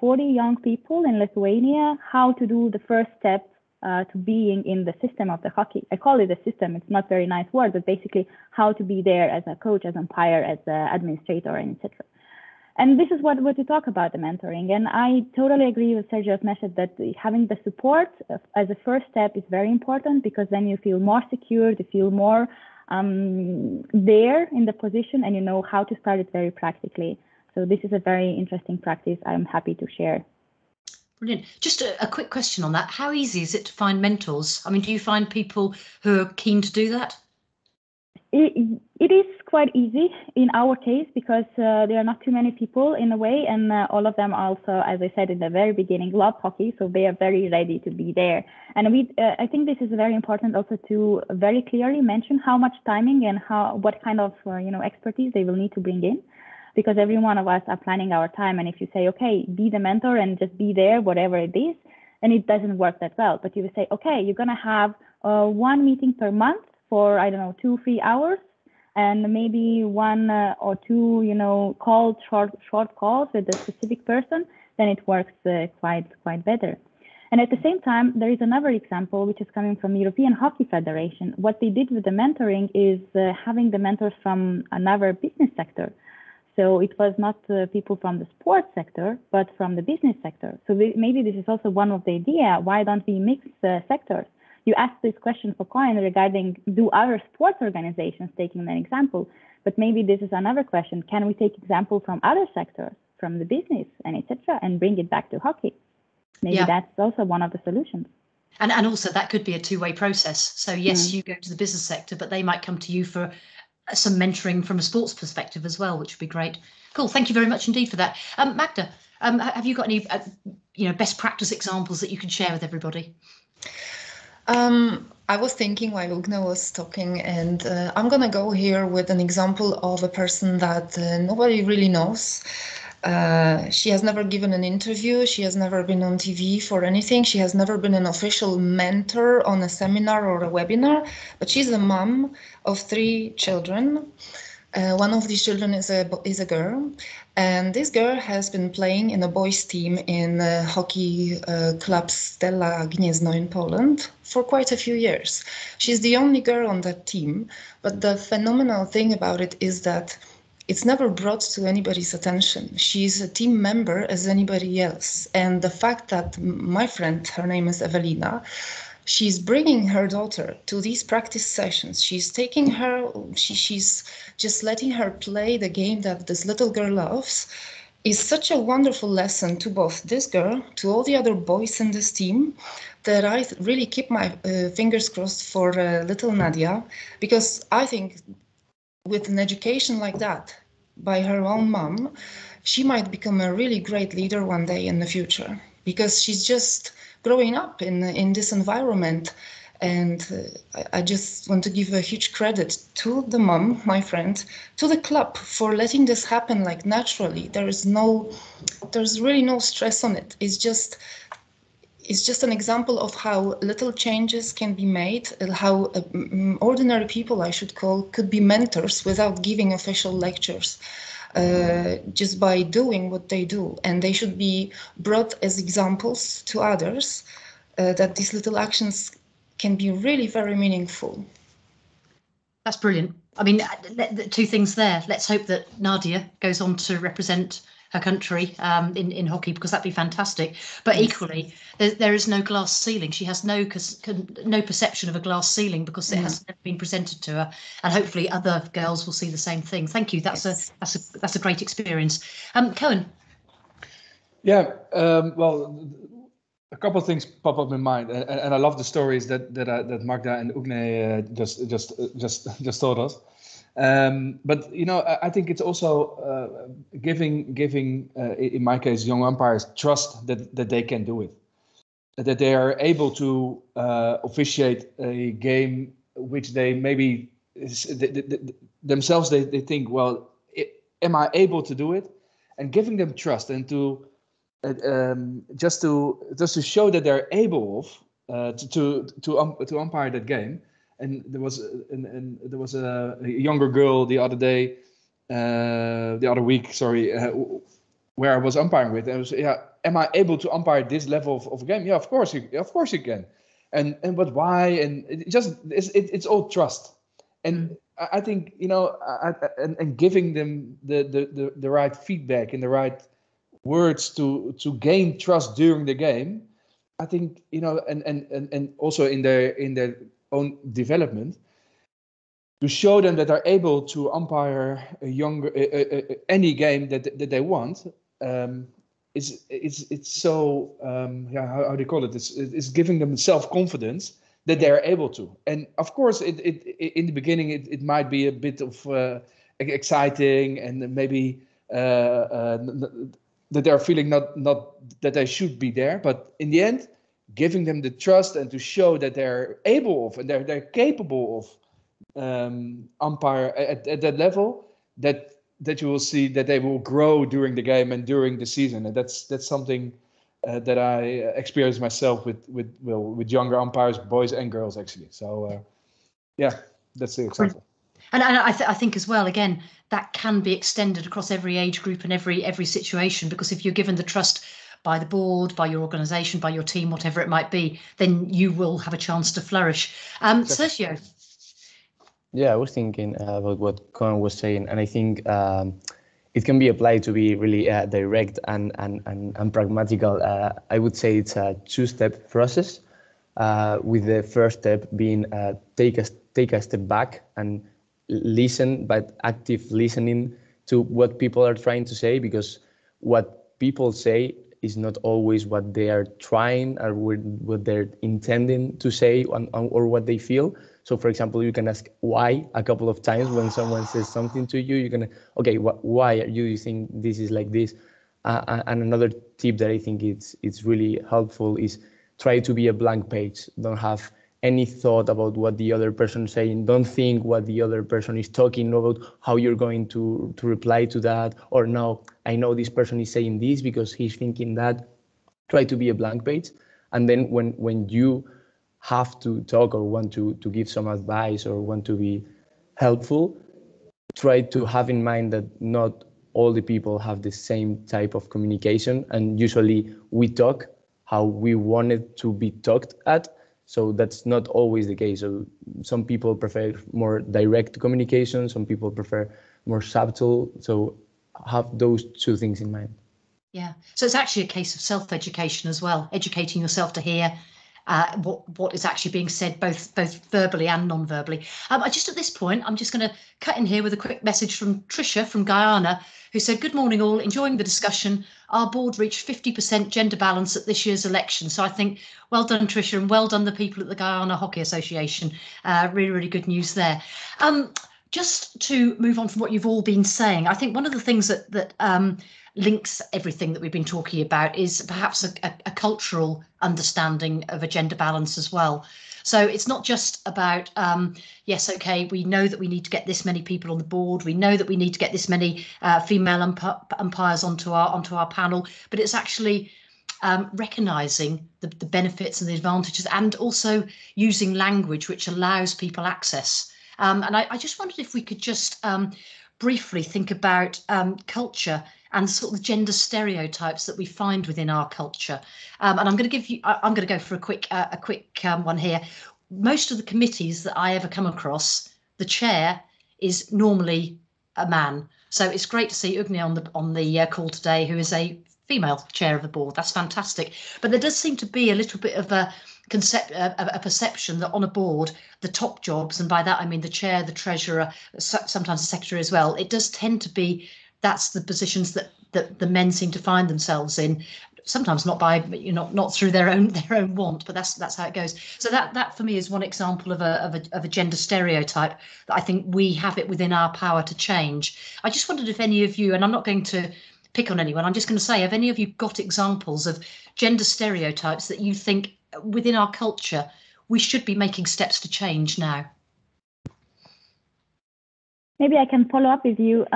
40 young people in Lithuania how to do the first step to being in the system of the hockey. I call it a system, it's not a very nice word, but basically how to be there as a coach, as umpire, as an administrator, and etc. And this is what we talk about, the mentoring. And I totally agree with Sergio's message that having the support as a first step is very important, because then you feel more secure, you feel more there in the position, and you know how to start it very practically. So this is a very interesting practice I'm happy to share. Brilliant. Just a quick question on that. How easy is it to find mentors? I mean, do you find people who are keen to do that? It is quite easy in our case, because there are not too many people in a way, and all of them are also, as I said in the very beginning, love hockey, so they are very ready to be there. And I think this is very important also to very clearly mention how much timing and what kind of expertise they will need to bring in, because every one of us are planning our time. And if you say, okay, be the mentor and just be there, whatever it is, and it doesn't work that well. But you say, okay, you're gonna have one meeting per month for, I don't know, 2-3 hours, and maybe one or two, short calls with a specific person, then it works quite better. And at the same time, there is another example which is coming from European Hockey Federation. What they did with the mentoring is having the mentors from another business sector. So it was not people from the sports sector, but from the business sector. So maybe this is also one of the idea. Why don't we mix sectors? You asked this question for Coen regarding, do other sports organizations taking an example? But maybe this is another question. Can we take example from other sectors, from the business and etc., and bring it back to hockey? Maybe that's also one of the solutions. And also that could be a two-way process. So yes, you go to the business sector, but they might come to you for some mentoring from a sports perspective as well, which would be great. Cool. Thank you very much indeed for that. Magda, have you got any best practice examples that you can share with everybody? I was thinking while Ugne was talking, and I'm going to go here with an example of a person that nobody really knows. She has never given an interview, she has never been on TV for anything, she has never been an official mentor on a seminar or a webinar, but she's a mom of 3 children. One of these children is a girl, and this girl has been playing in a boys' team in hockey club Stella Gniezno in Poland for quite a few years. She's the only girl on that team, but the phenomenal thing about it is that it's never brought to anybody's attention. She's a team member as anybody else, and the fact that my friend, her name is Evelina, she's bringing her daughter to these practice sessions. She's taking her, she's just letting her play the game that this little girl loves. It's such a wonderful lesson to both this girl, to all the other boys in this team, that I really keep my fingers crossed for little Nadia, because I think with an education like that by her own mom, she might become a really great leader one day in the future, because she's just growing up in this environment. And I just want to give a huge credit to the mom, my friend, to the club for letting this happen like naturally. There's really no stress on it. It's just an example of how little changes can be made, and how ordinary people, I should call, could be mentors without giving official lectures. Just by doing what they do, and they should be brought as examples to others that these little actions can be really very meaningful. That's brilliant. I mean, two things there. Let's hope that Nadia goes on to represent her country in hockey, because that'd be fantastic. But equally, there is no glass ceiling. She has no perception of a glass ceiling, because it has never been presented to her. And hopefully other girls will see the same thing. Thank you. That's a great experience. Coen. Yeah, well, a couple of things pop up in mind, and I love the stories that Magda and Ugne just told us. But I think it's also giving in my case young umpires trust that they can do it. that they are able to officiate a game which they maybe themselves they think, well, am I able to do it? And giving them trust and to just to show that they're able to umpire that game. And there was a younger girl the other week, where I was umpiring with. And I was, am I able to umpire this level of game? Yeah, of course you can. And but why? And it's all trust. And I think and giving them the right feedback and the right words to gain trust during the game. I think and also in their own development, to show them that they're able to umpire any game that they want. It's so how do you call it? It's giving them self confidence that they are able to. And of course, it in the beginning it might be a bit of exciting and maybe that they're feeling not that they should be there. But in the end, giving them the trust and to show that they're able of and they're capable of umpire at that level, that you will see that they will grow during the game and during the season. And that's something that I experienced myself with younger umpires, boys and girls, actually. So that's the example. And I think as well, again, that can be extended across every age group and every situation, because if you're given the trust by the board, by your organisation, by your team, whatever it might be, then you will have a chance to flourish. Exactly. Sergio. Yeah, I was thinking about what Coen was saying, and I think it can be applied to be really direct and pragmatical. I would say it's a two-step process, with the first step being take a step back and listen, but active listening to what people are trying to say, because what people say is not always what they are trying or what they're intending to say or what they feel. So, for example, you can ask why a couple of times when someone says something to you. You can, okay, why are you think this is like this? And another tip that I think it's really helpful is try to be a blank page. Don't have any thought about what the other person is saying. Don't think what the other person is talking about, how you're going to reply to that, or no, I know this person is saying this because he's thinking that. Try to be a blank page. And then when you have to talk or want to give some advice or want to be helpful, try to have in mind that not all the people have the same type of communication. And usually we talk how we wanted to be talked at. So that's not always the case. So some people prefer more direct communication. Some people prefer more subtle. So have those two things in mind. Yeah. So it's actually a case of self-education as well, educating yourself to hear what is actually being said, both verbally and non-verbally. Just at this point, I'm just going to cut in here with a quick message from Tricia from Guyana, who said, good morning all, enjoying the discussion. Our board reached 50% gender balance at this year's election. So I think, well done, Tricia, and well done the people at the Guyana Hockey Association. Really, really good news there. Just to move on from what you've all been saying, I think one of the things that links everything that we've been talking about is perhaps a cultural understanding of a gender balance as well. So it's not just about, yes, OK, we know that we need to get this many people on the board. We know that we need to get this many female umpires onto our panel. But it's actually recognising the benefits and the advantages, and also using language which allows people access. And I just wondered if we could just briefly think about culture and sort of the gender stereotypes that we find within our culture. And I'm going to go for a quick one here. Most of the committees that I ever come across, the chair is normally a man. So it's great to see Unė on the call today, who is a female chair of the board. That's fantastic. But there does seem to be a little bit of a perception that on a board, the top jobs, and by that I mean the chair, the treasurer, sometimes the secretary as well, it does tend to be that's the positions that the men seem to find themselves in, sometimes not by not through their own want, but that's how it goes. So that for me is one example of a gender stereotype that I think we have it within our power to change. I just wondered if any of you, and I'm not going to pick on anyone. I'm just going to say, have any of you got examples of gender stereotypes that you think within our culture we should be making steps to change now? Maybe I can follow up with you.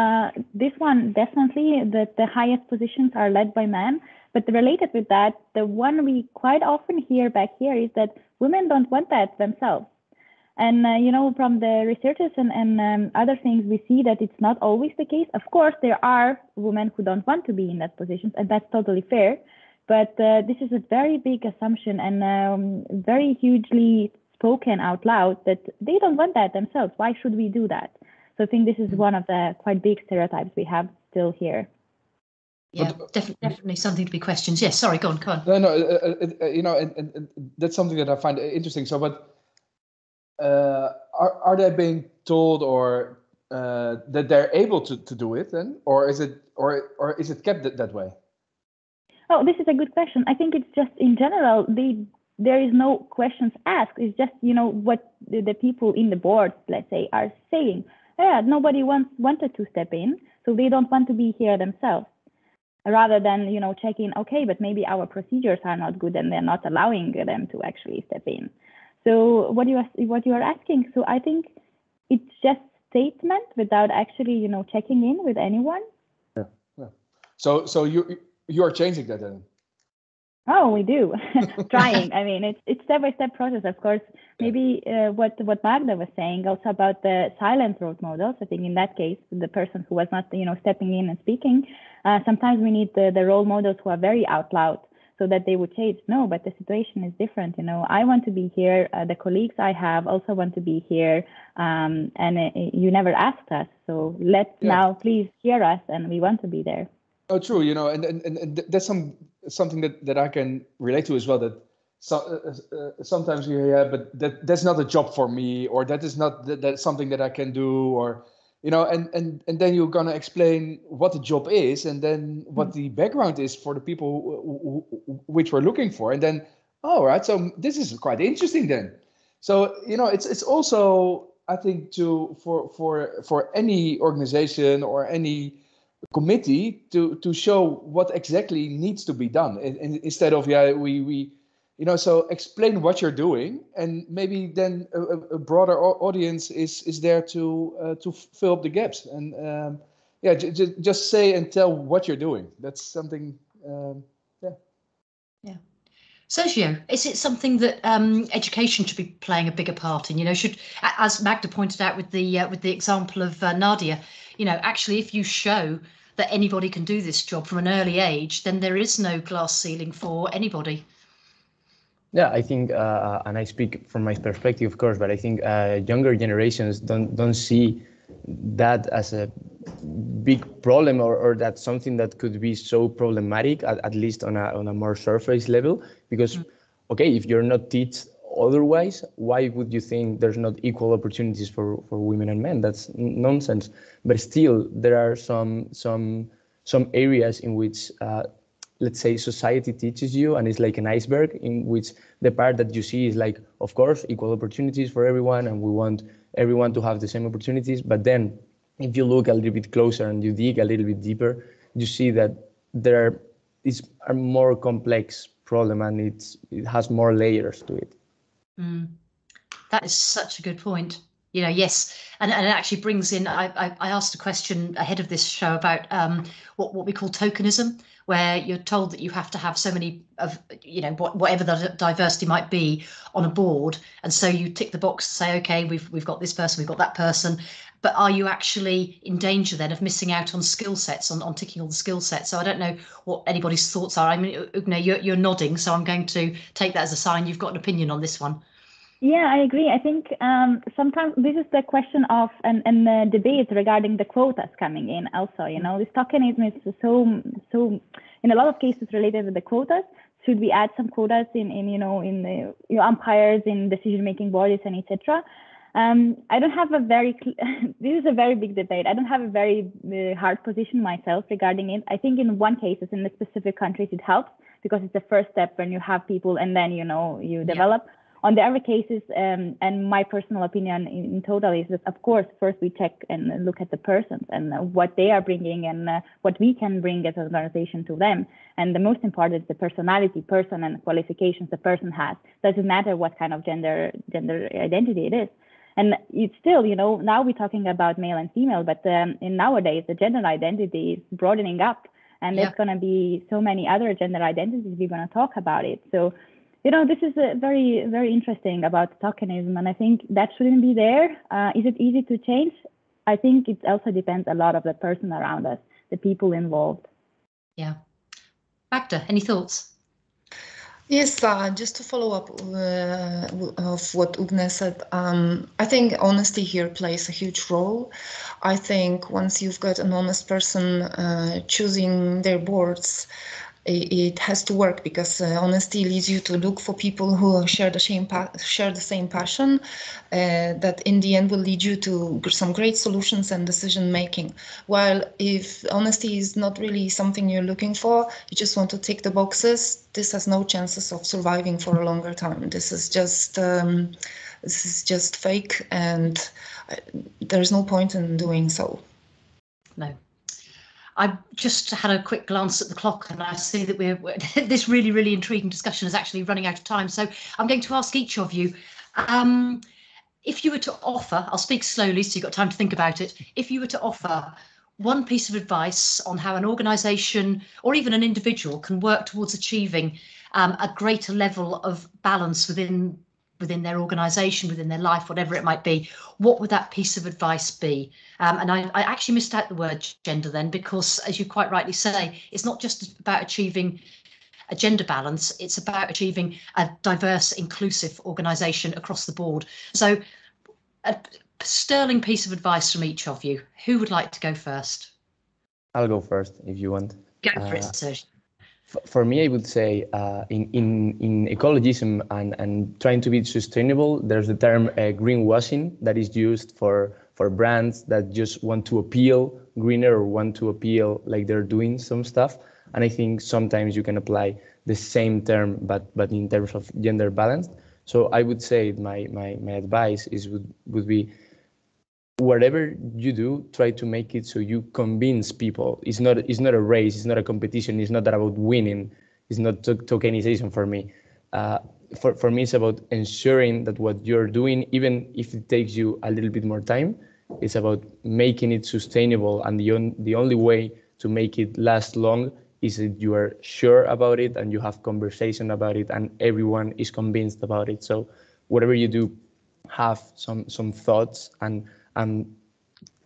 This one, definitely that the highest positions are led by men. But related with that, the one we quite often hear back here is that women don't want that themselves. And, you know, from the researchers and other things, we see that it's not always the case. Of course, there are women who don't want to be in that position, and that's totally fair. But this is a very big assumption and very hugely spoken out loud that they don't want that themselves. Why should we do that? So I think this is one of the quite big stereotypes we have still here. Yeah, but, definitely something to be questioned. Yes, sorry, go on, go on. You know, and that's something that I find interesting. So, but are they being told or that they're able to do it then, or is it kept that way? Oh, this is a good question. I think it's just in general, there is no questions asked. It's just, you know, what the people in the board, let's say, are saying. Yeah, nobody wanted to step in, so they don't want to be here themselves. Rather than, you know, checking, okay, but maybe our procedures are not good and they're not allowing them to actually step in. So what you are asking, so I think it's just statement without actually, you know, checking in with anyone. Yeah, yeah. So you are changing that then? Oh, we do. Trying. I mean, it's step-by-step process, of course. Maybe what Magda was saying also about the silent role models. I think in that case, the person who was not, you know, stepping in and speaking. Sometimes we need the role models who are very out loud, so that they would change. No, but the situation is different. You know, I want to be here. The colleagues I have also want to be here. And you never asked us, so now please hear us, and we want to be there. Oh, true. You know, and that's something that I can relate to as well. That sometimes you hear, but that's not a job for me, or that is not that's something that I can do, or you know, and then you're gonna explain what the job is, and then what the background is for the people which we're looking for, and then right, so this is quite interesting then. So you know, it's also I think for any organization or any committee to show what exactly needs to be done, and instead of we you know, so explain what you're doing, and maybe then a broader audience is there to fill up the gaps, and just say and tell what you're doing. That's something. Sergio, is it something that education should be playing a bigger part in? You know, should, as Magda pointed out with the example of Nadia, you know, actually, if you show that anybody can do this job from an early age, then there is no glass ceiling for anybody. Yeah, I think, and I speak from my perspective, of course, but I think younger generations don't see that as a big problem, or that's something that could be so problematic, at least on a more surface level, because okay, if you're not taught otherwise, why would you think there's not equal opportunities for women and men? That's nonsense. But still, there are some areas in which let's say society teaches you, and it's like an iceberg, in which the part that you see is like, of course, equal opportunities for everyone, and we want everyone to have the same opportunities. But then if you look a little bit closer and you dig a little bit deeper, you see that there is a more complex problem, and it has more layers to it. That is such a good point. You know, yes, and it actually brings in, I asked a question ahead of this show about what we call tokenism, where you're told that you have to have so many of, you know, whatever the diversity might be on a board, and so you tick the box to say, okay, we've got this person, we've got that person, but are you actually in danger then of missing out on skill sets, on ticking all the skill sets? So I don't know what anybody's thoughts are. I mean, Unė, you're nodding, so I'm going to take that as a sign you've got an opinion on this one. Yeah, I agree. I think sometimes this is the question of and the debate regarding the quotas coming in also, you know, this tokenism is so in a lot of cases related with the quotas. Should we add some quotas in you know, in the umpires, in decision-making bodies, and etc.? I don't have a very, this is a very big debate. I don't have a very hard position myself regarding it. I think in one case, in the specific countries, it helps because it's the first step when you have people and then, you know, you develop. On the other cases, and my personal opinion in total is that, of course, first we check and look at the persons and what they are bringing and what we can bring as an organization to them. And the most important is the personality, person and qualifications the person has. Doesn't matter what kind of gender identity it is. And it's still, you know, now we're talking about male and female, but in nowadays the gender identity is broadening up, and there's going to be so many other gender identities we're going to talk about it. So, you know, this is a very, very interesting about tokenism, and I think that shouldn't be there. Is it easy to change? I think it also depends a lot of the person around us, the people involved. Yeah. Magda, any thoughts? Yes, just to follow up of what Unė said, I think honesty here plays a huge role. I think once you've got an honest person choosing their boards, it has to work, because honesty leads you to look for people who share the same passion, that in the end will lead you to some great solutions and decision making. While if honesty is not really something you're looking for, you just want to tick the boxes, this has no chances of surviving for a longer time. This is just fake, and there's no point in doing so. No. I just had a quick glance at the clock, and I see that this really, really intriguing discussion is actually running out of time. So I'm going to ask each of you, if you were to offer, I'll speak slowly so you've got time to think about it, if you were to offer one piece of advice on how an organisation or even an individual can work towards achieving a greater level of balance within their organisation, within their life, whatever it might be, what would that piece of advice be? And I actually missed out the word gender then, because as you quite rightly say, it's not just about achieving a gender balance, it's about achieving a diverse, inclusive organisation across the board. So a sterling piece of advice from each of you. Who would like to go first? I'll go first if you want. Go for it, Sergio. For me, I would say in ecologism and trying to be sustainable, there's the term greenwashing that is used for brands that just want to appeal greener or want to appeal like they're doing some stuff. And I think sometimes you can apply the same term, but in terms of gender balance. So I would say my advice would be, whatever you do, try to make it so you convince people. It's not a race, it's not a competition, it's not that about winning, it's not tokenization for me. For me, it's about ensuring that what you're doing, even if it takes you a little bit more time, it's about making it sustainable, and the only way to make it last long is that you are sure about it and you have conversation about it and everyone is convinced about it. So whatever you do, have some thoughts, and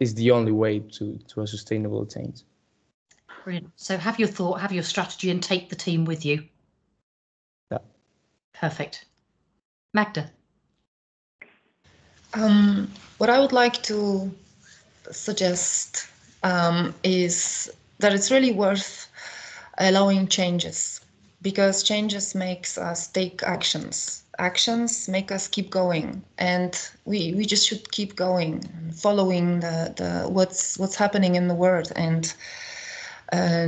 is the only way to a sustainable change. Brilliant. So have your thought, have your strategy, and take the team with you. Yeah. Perfect. Magda. What I would like to suggest is that it's really worth allowing changes, because changes makes us take actions. Actions make us keep going, and we just should keep going, following the what's happening in the world, and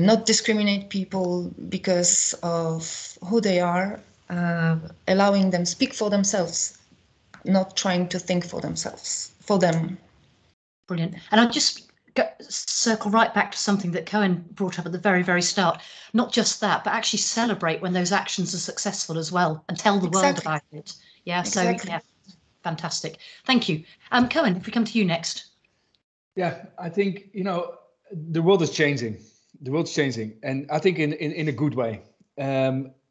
not discriminate people because of who they are, allowing them speak for themselves, not trying to think for them. Brilliant. And I'll just circle right back to something that Coen brought up at the very, very start. Not just that, but actually celebrate when those actions are successful as well, and tell the world about it. Yeah, exactly. So yeah, fantastic. Thank you. Coen, if we come to you next. Yeah, I think, you know, the world is changing. The world's changing, and I think in a good way.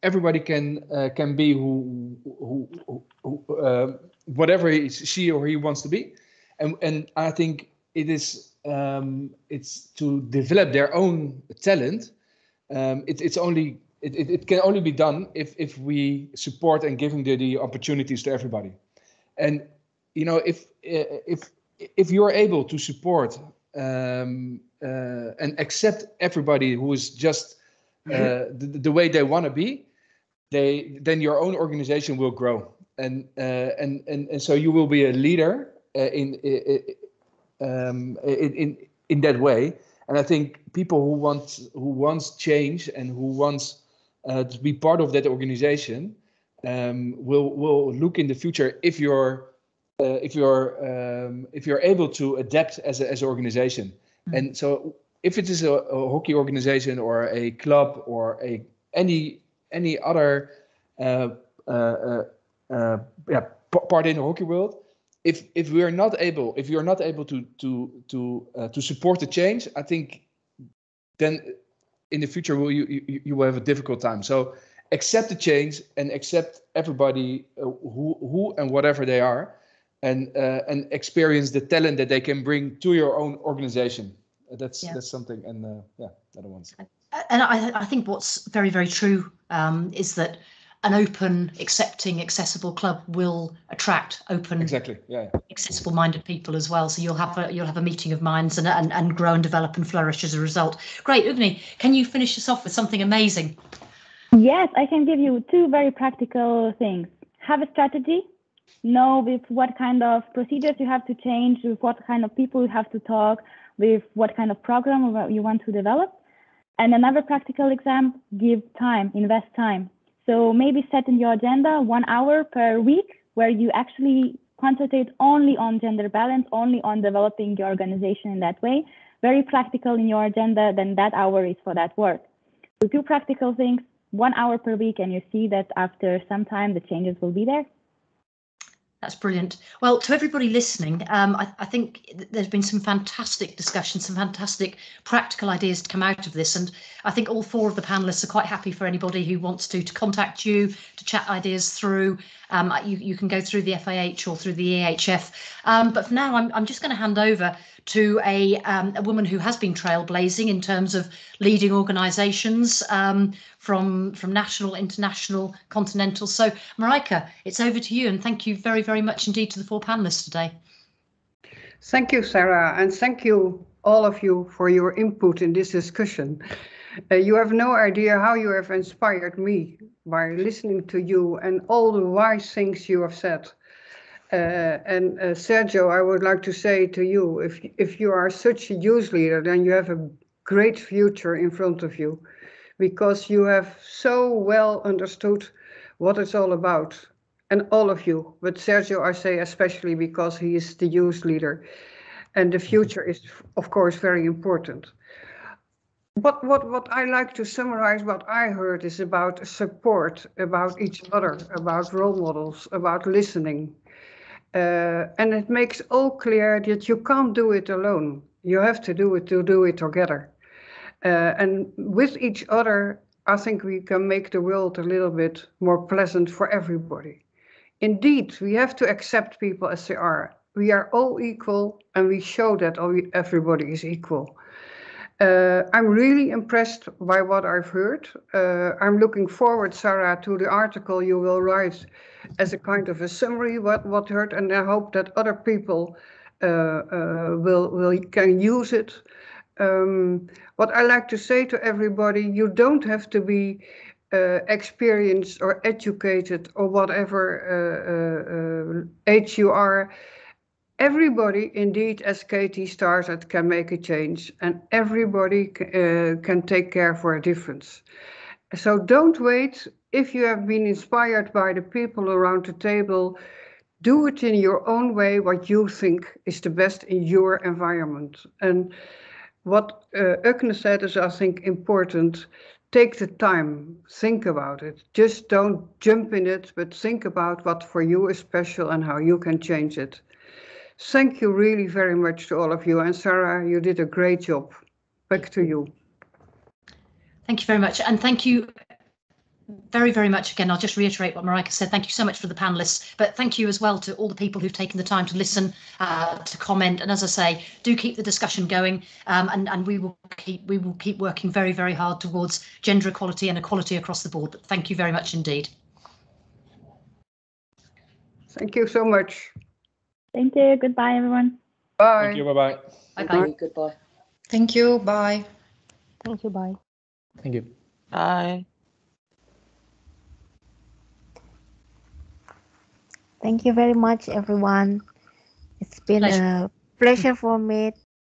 Everybody can be who whatever she or he wants to be, and I think it is. It's to develop their own talent. It can only be done if we support and giving the opportunities to everybody. And you know, if you are able to support and accept everybody who is just the way they want to be, then your own organization will grow, and so you will be a leader in that way. And I think people who wants change and who wants to be part of that organization will look in the future if you're able to adapt as an organization. Mm-hmm. And so if it is a hockey organization or a club or any other part in the hockey world, if you're not able to support the change, I think then in the future you will have a difficult time. So accept the change and accept everybody who and whatever they are, and experience the talent that they can bring to your own organization. That's something, and that one. And I think what's very, very true is that an open, accepting, accessible club will attract open, accessible-minded people as well. So you'll have a meeting of minds and grow and develop and flourish as a result. Great, Unė, can you finish us off with something amazing? Yes, I can give you two very practical things. Have a strategy. Know with what kind of procedures you have to change, with what kind of people you have to talk, with what kind of program you want to develop. And another practical example, give time, invest time. So maybe set in your agenda 1 hour per week where you actually concentrate only on gender balance, only on developing your organization in that way. Very practical in your agenda, then that hour is for that work. So two practical things, 1 hour per week, and you see that after some time the changes will be there. That's brilliant. Well, to everybody listening, I think there's been some fantastic discussions, some fantastic practical ideas to come out of this. And I think all four of the panelists are quite happy for anybody who wants to contact you, to chat ideas through. You can go through the FIH or through the EHF. But for now, I'm just going to hand over to a woman who has been trailblazing in terms of leading organisations from national, international, continental. So, Marijke, it's over to you, and thank you very, very much indeed to the four panellists today. Thank you, Sarah, and thank you, all of you, for your input in this discussion. You have no idea how you have inspired me by listening to you and all the wise things you have said. Sergio, I would like to say to you, if you are such a youth leader, then you have a great future in front of you, because you have so well understood what it's all about, and all of you. But Sergio, I say especially because he is the youth leader, and the future is, of course, very important. But what I like to summarize what I heard is about support, about each other, about role models, about listening. And it makes all clear that you can't do it alone. You have to do it together. And with each other, I think we can make the world a little bit more pleasant for everybody. Indeed, we have to accept people as they are. We are all equal, and we show that everybody is equal. I'm really impressed by what I've heard. I'm looking forward, Sarah, to the article you will write as a kind of a summary what heard, and I hope that other people can use it. What I like to say to everybody, you don't have to be experienced or educated or whatever age you are. Everybody, indeed, as Katie started, can make a change, and everybody can take care for a difference. So don't wait. If you have been inspired by the people around the table, do it in your own way, what you think is the best in your environment. And what Unė said is, I think, important. Take the time, think about it. Just don't jump in it, but think about what for you is special and how you can change it. Thank you really very much to all of you. And Sarah, you did a great job. Back to you. Thank you very much. And thank you very, very much again. I'll just reiterate what Marijke said. Thank you so much for the panellists. But thank you as well to all the people who've taken the time to listen, to comment. And as I say, do keep the discussion going. And we will keep working very, very hard towards gender equality and equality across the board. But thank you very much indeed. Thank you so much. Thank you. Goodbye, everyone. Bye. Thank you. Bye-bye. Bye-bye. Goodbye. Thank you. Bye. Thank you. Bye. Thank you. Bye. Thank you very much, everyone. It's been a pleasure for me